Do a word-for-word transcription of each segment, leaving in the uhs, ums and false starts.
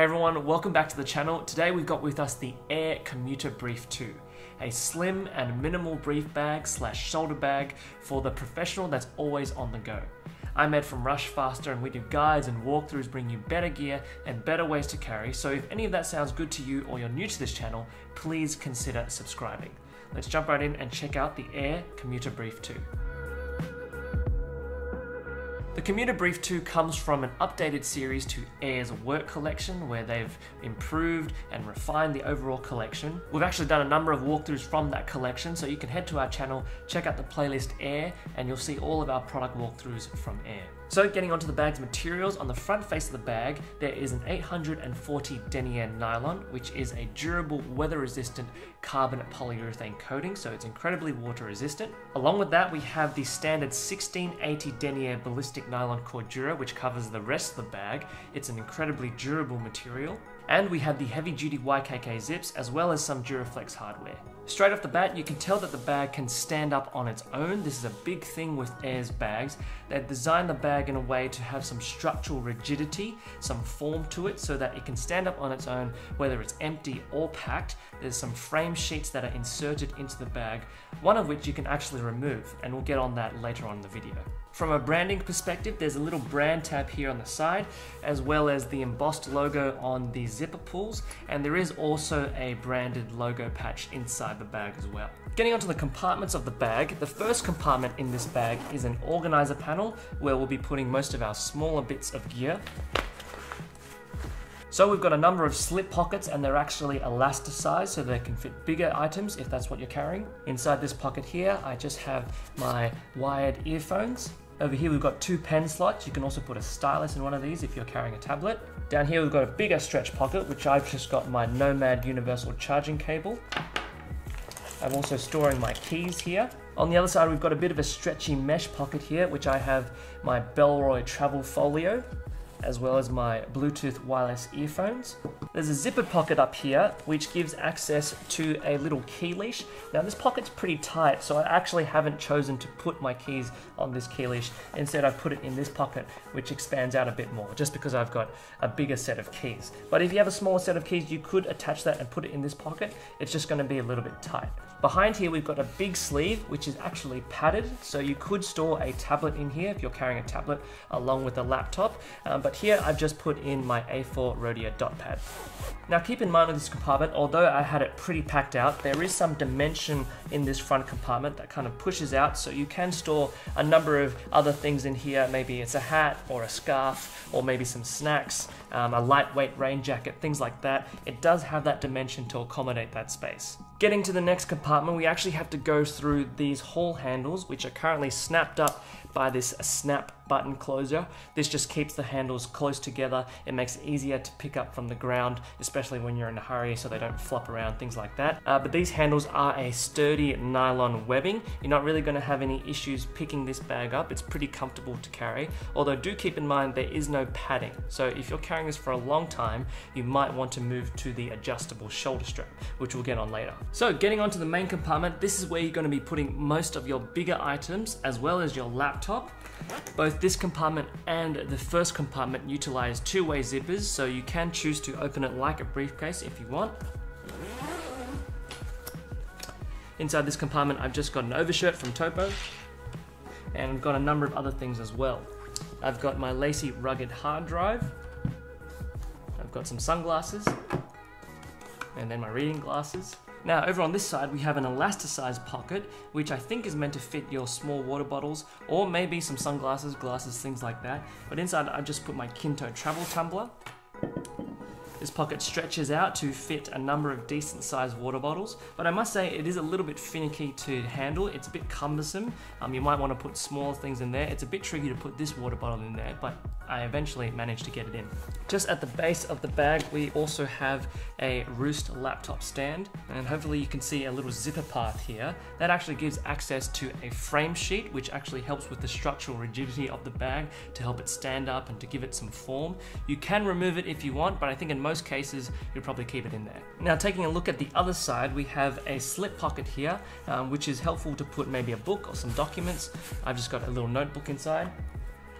Hey everyone, welcome back to the channel. Today we've got with us the Aer Commuter Brief two, a slim and minimal brief bag slash shoulder bag for the professional that's always on the go. I'm Ed from Rush Faster and we do guides and walkthroughs bringing you better gear and better ways to carry, so if any of that sounds good to you or you're new to this channel, please consider subscribing. Let's jump right in and check out the Aer Commuter Brief two. The Commuter Brief two comes from an updated series to Aer's work collection where they've improved and refined the overall collection. We've actually done a number of walkthroughs from that collection, so you can head to our channel, check out the playlist Aer, and you'll see all of our product walkthroughs from Aer. So getting onto the bag's materials, on the front face of the bag there is an eight hundred forty denier nylon, which is a durable weather resistant carbon polyurethane coating, so it's incredibly water resistant. Along with that we have the standard sixteen eighty denier ballistic nylon cordura, which covers the rest of the bag. It's an incredibly durable material. And we have the heavy duty Y K K zips as well as some Duraflex hardware. Straight off the bat you can tell that the bag can stand up on its own. This is a big thing with Aer's bags. They've designed the bag in a way to have some structural rigidity, some form to it, so that it can stand up on its own whether it's empty or packed. There's some frame sheets that are inserted into the bag, one of which you can actually remove, and we'll get on that later on in the video. From a branding perspective, there's a little brand tab here on the side, as well as the embossed logo on the zipper pulls, and there is also a branded logo patch inside the bag as well. Getting onto the compartments of the bag, the first compartment in this bag is an organizer panel where we'll be putting most of our smaller bits of gear. So we've got a number of slip pockets and they're actually elasticized so they can fit bigger items if that's what you're carrying. Inside this pocket here, I just have my wired earphones. Over here we've got two pen slots. You can also put a stylus in one of these if you're carrying a tablet. Down here we've got a bigger stretch pocket, which I've just got my Nomad universal charging cable. I'm also storing my keys here. On the other side we've got a bit of a stretchy mesh pocket here, which I have my Bellroy travel folio, as well as my Bluetooth wireless earphones. There's a zippered pocket up here, which gives access to a little key leash. Now this pocket's pretty tight, so I actually haven't chosen to put my keys on this key leash. Instead, I've put it in this pocket, which expands out a bit more, just because I've got a bigger set of keys. But if you have a smaller set of keys, you could attach that and put it in this pocket. It's just gonna be a little bit tight. Behind here, we've got a big sleeve, which is actually padded, so you could store a tablet in here if you're carrying a tablet along with a laptop. Um, but But here I've just put in my A four Rhodia dot pad. Now keep in mind with this compartment, although I had it pretty packed out, there is some dimension in this front compartment that kind of pushes out, so you can store a number of other things in here. Maybe it's a hat or a scarf, or maybe some snacks, um, a lightweight rain jacket, things like that. It does have that dimension to accommodate that space. Getting to the next compartment, we actually have to go through these hall handles, which are currently snapped up by this snap button closure. This just keeps the handles close together. It makes it easier to pick up from the ground, especially when you're in a hurry, so they don't flop around, things like that. Uh, but these handles are a sturdy nylon webbing. You're not really gonna have any issues picking this bag up. It's pretty comfortable to carry. Although do keep in mind, there is no padding. So if you're carrying this for a long time, you might want to move to the adjustable shoulder strap, which we'll get on later. So getting onto the main compartment, this is where you're going to be putting most of your bigger items as well as your laptop. Both this compartment and the first compartment utilize two-way zippers, so you can choose to open it like a briefcase if you want. Inside this compartment I've just got an overshirt from Topo, and I've got a number of other things as well. I've got my Lacie rugged hard drive, I've got some sunglasses, and then my reading glasses. Now over on this side we have an elasticized pocket, which I think is meant to fit your small water bottles or maybe some sunglasses, glasses, things like that. But inside I've just put my Kinto travel tumbler. This pocket stretches out to fit a number of decent sized water bottles, but I must say it is a little bit finicky to handle. It's a bit cumbersome. Um, you might want to put smaller things in there. It's a bit tricky to put this water bottle in there, but I eventually managed to get it in. Just at the base of the bag, we also have a Roost laptop stand, and hopefully you can see a little zipper path here. That actually gives access to a frame sheet, which actually helps with the structural rigidity of the bag to help it stand up and to give it some form. You can remove it if you want, but I think in most In most cases, you'll probably keep it in there. Now taking a look at the other side, we have a slip pocket here, um, which is helpful to put maybe a book or some documents. I've just got a little notebook inside.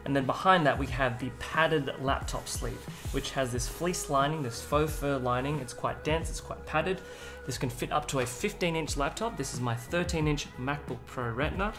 And then behind that we have the padded laptop sleeve, which has this fleece lining, this faux fur lining. It's quite dense, it's quite padded. This can fit up to a fifteen inch laptop. This is my thirteen inch MacBook Pro Retina.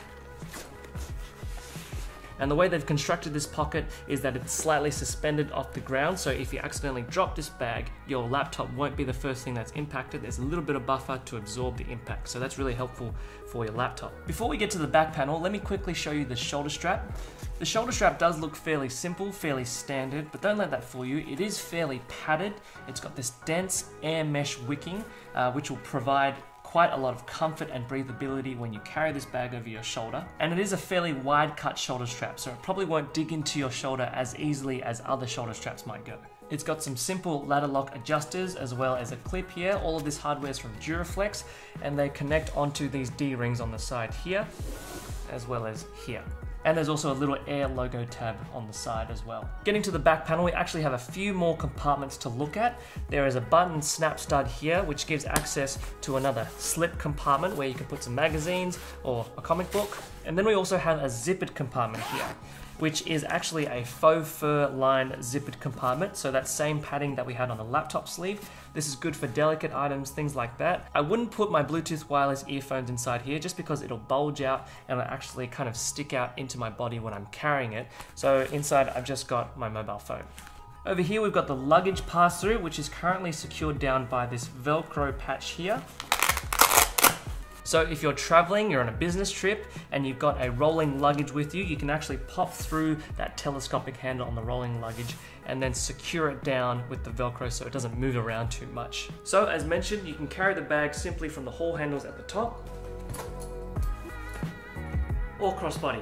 And the way they've constructed this pocket is that it's slightly suspended off the ground, so if you accidentally drop this bag, your laptop won't be the first thing that's impacted. There's a little bit of buffer to absorb the impact, so that's really helpful for your laptop. Before we get to the back panel, let me quickly show you the shoulder strap. The shoulder strap does look fairly simple, fairly standard, but don't let that fool you. It is fairly padded. It's got this dense air mesh wicking, uh, which will provide quite a lot of comfort and breathability when you carry this bag over your shoulder. And it is a fairly wide cut shoulder strap, so it probably won't dig into your shoulder as easily as other shoulder straps might go. It's got some simple ladder lock adjusters as well as a clip here. All of this hardware is from Duraflex, and they connect onto these D-rings on the side here, as well as here. And there's also a little Aer logo tab on the side as well. Getting to the back panel, we actually have a few more compartments to look at. There is a button snap stud here, which gives access to another slip compartment where you can put some magazines or a comic book. And then we also have a zippered compartment here, which is actually a faux fur lined zippered compartment. So that same padding that we had on the laptop sleeve. This is good for delicate items, things like that. I wouldn't put my Bluetooth wireless earphones inside here just because it'll bulge out and it'll actually kind of stick out into my body when I'm carrying it. So inside I've just got my mobile phone. Over here we've got the luggage pass-through, which is currently secured down by this Velcro patch here. So if you're traveling, you're on a business trip, and you've got a rolling luggage with you, you can actually pop through that telescopic handle on the rolling luggage and then secure it down with the Velcro so it doesn't move around too much. So as mentioned, you can carry the bag simply from the haul handles at the top or crossbody.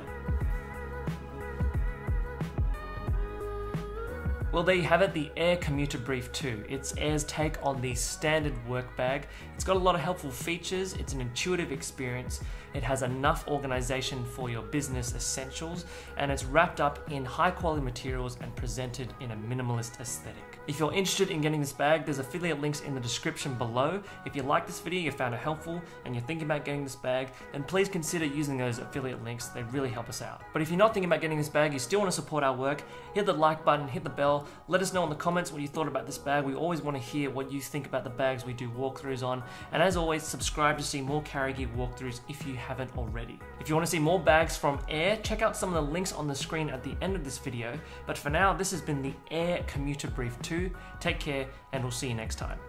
Well, there you have it, the Aer Commuter Brief two. It's Aer's take on the standard work bag. It's got a lot of helpful features, it's an intuitive experience, it has enough organization for your business essentials, and it's wrapped up in high quality materials and presented in a minimalist aesthetic. If you're interested in getting this bag, there's affiliate links in the description below. If you like this video, you found it helpful, and you're thinking about getting this bag, then please consider using those affiliate links, they really help us out. But if you're not thinking about getting this bag, you still want to support our work, hit the like button, hit the bell. Let us know in the comments what you thought about this bag. We always want to hear what you think about the bags we do walkthroughs on. And as always, subscribe to see more carry gear walkthroughs if you haven't already. If you want to see more bags from Aer, check out some of the links on the screen at the end of this video. But for now, this has been the Aer Commuter Brief two. Take care, and we'll see you next time.